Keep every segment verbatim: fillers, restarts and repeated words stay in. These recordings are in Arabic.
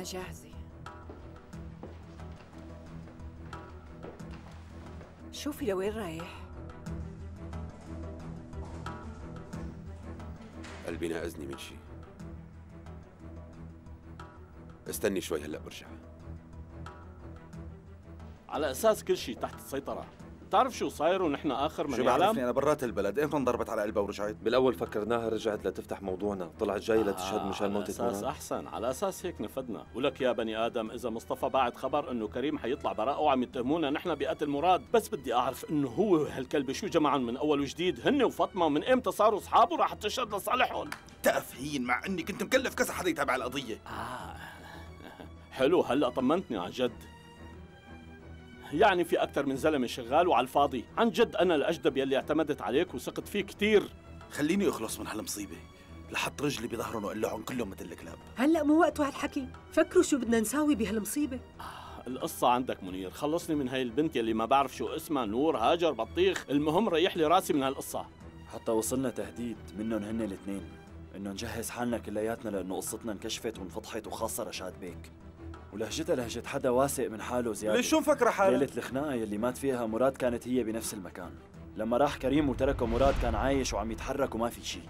أنا جاهزة. شوفي لوين رايح. قلبي ناقزني من شي. استني شوي هلأ برجع. على أساس كل شي تحت السيطرة. بتعرف شو صاير ونحن آخر من شو يعلم؟ شو بعرفني أنا برات البلد، إمتى انضربت على قلبها ورجعت؟ بالأول فكرناها رجعت لتفتح موضوعنا، طلعت جاي لتشهد مشان موتة منى. على أساس أحسن، على أساس هيك نفذنا، ولك يا بني آدم إذا مصطفى بعد خبر إنه كريم حيطلع براءة وعم يتهمونا نحن بقتل مراد، بس بدي أعرف إنه هو وهالكلب شو جمعهم من أول وجديد، هن وفاطمة من إمتى صاروا أصحاب وراح تشهد لصالحهم؟ تافهين، مع إني كنت مكلف كذا حدا يتابع القضية. آه حلو، هلا طمنتني عن جد. يعني في أكثر من زلمة شغال وعلى الفاضي، عن جد أنا الأجدب يلي اعتمدت عليك وثقت فيه كثير. خليني أخلص من هالمصيبة، لحط رجلي بظهرهم وقلعهم كلهم مثل الكلاب. هلا مو وقت هالحكي، فكروا شو بدنا نساوي بهالمصيبة. آه القصة عندك منير، خلصني من هاي البنت يلي ما بعرف شو اسمها، نور، هاجر، بطيخ، المهم ريح لي راسي من هالقصة. حتى وصلنا تهديد منهم هن الاثنين، إنه نجهز حالنا كلياتنا لأنه قصتنا انكشفت وانفضحت، وخاصة رشاد بيك. ولهجتها لهجة حدا واثق من حاله زيادة. ليش شو مفكرة حالها؟ ليلة الخناقة يلي مات فيها مراد كانت هي بنفس المكان، لما راح كريم وتركه مراد كان عايش وعم يتحرك وما في شيء.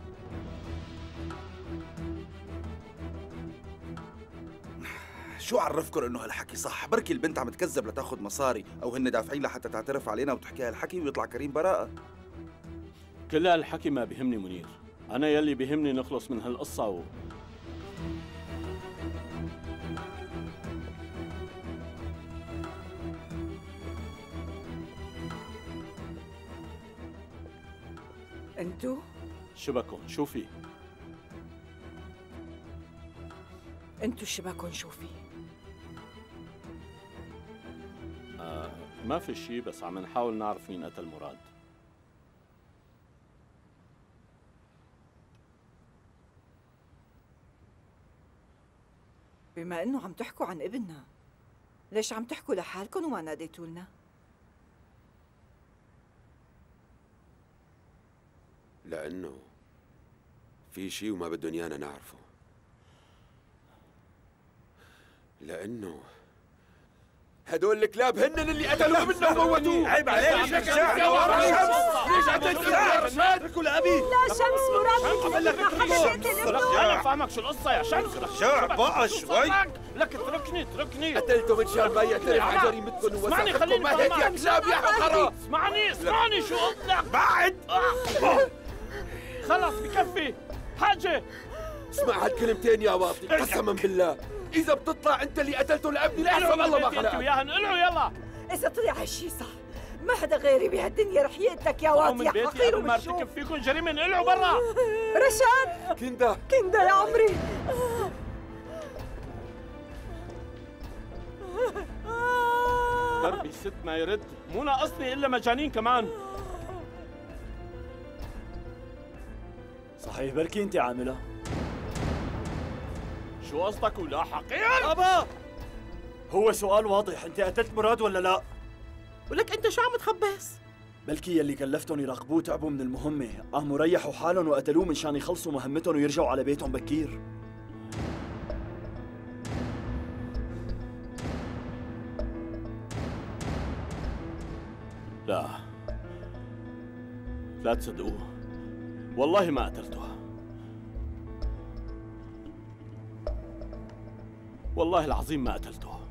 شو عرفكم انه هالحكي صح؟ بركي البنت عم تكذب لتاخذ مصاري، او هن دافعين لحتى تعترف علينا وتحكي هالحكي ويطلع كريم براءة. كل هالحكي ما بهمني منير، أنا يلي بهمني نخلص من هالقصة و... انتو؟ شبكن شوفي. انتو شبكن شوفي. آه ما في شيء، بس عم نحاول نعرف مين قتل مراد. بما انه عم تحكوا عن ابننا، ليش عم تحكوا لحالكن وما ناديتولنا؟ لأنه في شيء وما بدهم إيانا نعرفه، لأنه هدول الكلاب هن اللي قتلوا ابننا وموتوه. عيب عليك، ليش اتركوا لأبي؟ لا شمس، مراد أنا فاهمك شو القصة يا شمس. شو بقى شوي لك، اتركني اتركني. قتلته من شان ما يعترف على جريمتكم ووثقكم. ما هيك يا كلاب يا حقرة. اسمعني اسمعني شو قلت بعد. خلص بكفي حاجة. اسمع هالكلمتين يا واطي، قسما بالله إذا بتطلع أنت اللي قتلته لأبني لأحسن الله ما خلقك. أنت وياهن قلعوا يلا. إذا طلع هالشي صح ما حدا غيري بهالدنيا رح يقتلك يا واطي يا حقير. ومشوف ما ارتكب فيكم جريمة انقلعوا برا. رشاد كندا كندا يا عمري. ضربي ست ما يرد، مو ناقصني إلا مجانين كمان. صحيح بركي انت عاملها. شو قصدك ولا حقير؟ أبا هو سؤال واضح، انت قتلت مراد ولا لا؟ ولك انت شو عم تخبص؟ بلكي يلي كلفتهم يراقبوه تعبوا من المهمة، قاموا ريحوا حالهم وقتلوه من شان يخلصوا مهمتهم ويرجعوا على بيتهم بكير. لا لا تصدقوه، والله ما قتلتها، والله العظيم ما قتلته.